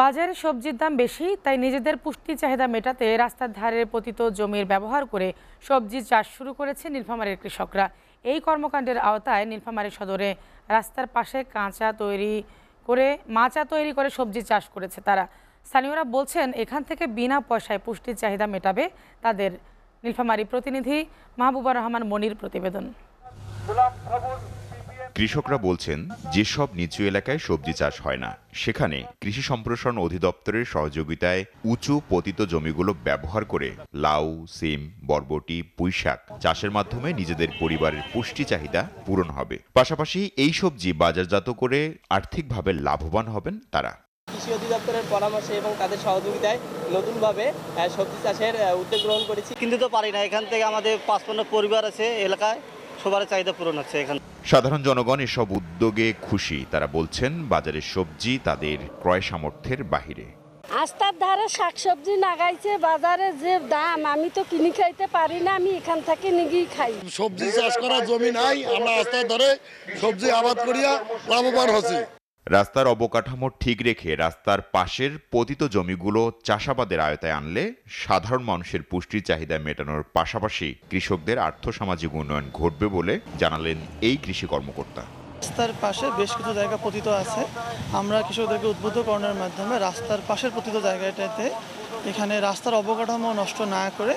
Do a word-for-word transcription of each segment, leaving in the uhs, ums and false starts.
বাজারে সবজির দাম বেশি, তাই নিজেদের পুষ্টি চাহিদা মেটাতে রাস্তার ধারে পতিত জমির ব্যবহার করে সবজি চাষ শুরু করেছে নীলফামারীর কৃষকরা। এই কর্মকাণ্ডের আওতায় নীলফামারী সদরে রাস্তার পাশে কাঁচা তৈরি করে মাচা তৈরি করে সবজি চাষ করেছে তারা। স্থানীয়রা বলছেন এখান থেকে বিনা পয়সায় পুষ্টির চাহিদা মেটাবে তাদের। নীলফামারী প্রতিনিধি মাহবুবুর রহমান মনির প্রতিবেদন। কৃষকরা বলছেন যেসব নিচু এলাকায় সবজি চাষ হয় না, সেখানে কৃষি সম্প্রসারণ অধিদপ্তরের সহযোগিতায় উঁচু পতিত জমিগুলো ব্যবহার করে লাউ, সিম, বরবটি, পুঁইশাক চাষের মাধ্যমে নিজেদের পরিবারের পুষ্টি চাহিদা পূরণ হবে। পাশাপাশি এই সবজি বাজারজাত করে আর্থিকভাবে লাভবান হবেন তারা। কৃষি অধিদপ্তরের পরামর্শে এবং তাদের সহযোগিতায় নতুনভাবে সবজি চাষের উদ্যোগ গ্রহণ করেছি, কিন্তু তো পারি না। এখান থেকে আমাদের পাঁচপন্ন পরিবার আছে এলাকায়, সবার চাহিদা পূরণ হচ্ছে এখানে। সাধারণ জনগণ এসব উদ্যোগে খুশি। তারা বলছেন বাজারের সবজি তাদের ক্রয় সামর্থ্যের বাহিরে। আস্তার ধারে শাকসবজি লাগাইছে, বাজারে যে দাম আমি তো কিনে খাইতে পারি না, আমি এখান থেকে নিয়ে খাই। সবজি চাষ করার জমি নাই, আমরা আস্তার ধারে সবজি আবাদ করিয়া লাভবান হচ্ছি। রাস্তার অবকাঠামো ঠিক রেখে রাস্তার পাশের পতিত জমিগুলো চাষাবাদের আয়তায় আনলে সাধারণ মানুষের পুষ্টির চাহিদা মেটানোর পাশাপাশি কৃষকদের আর্থসামাজিক উন্নয়ন ঘটবে বলে জানালেন এই কৃষি কর্মকর্তা। রাস্তার পাশে বেশ কিছু জায়গা পতিত আছে, আমরা কৃষকদেরকে উদ্বুদ্ধ করানোর মাধ্যমে রাস্তার পাশের পতিত জায়গাটাতে এখানে রাস্তার অবকাঠামো নষ্ট না করে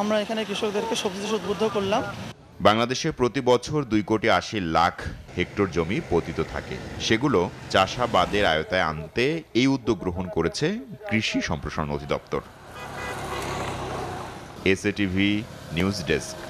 আমরা এখানে কৃষকদেরকে সবজি চাষ উদ্বুদ্ধ করলাম। বাংলাদেশে প্রতি বছর দুই কোটি আশি লাখ হেক্টর জমি পতিত থাকে, সেগুলো চাষাবাদের আয়তায় আনতে এই উদ্যোগ গ্রহণ করেছে কৃষি সম্প্রসারণ অধিদপ্তর। S A T V news desk.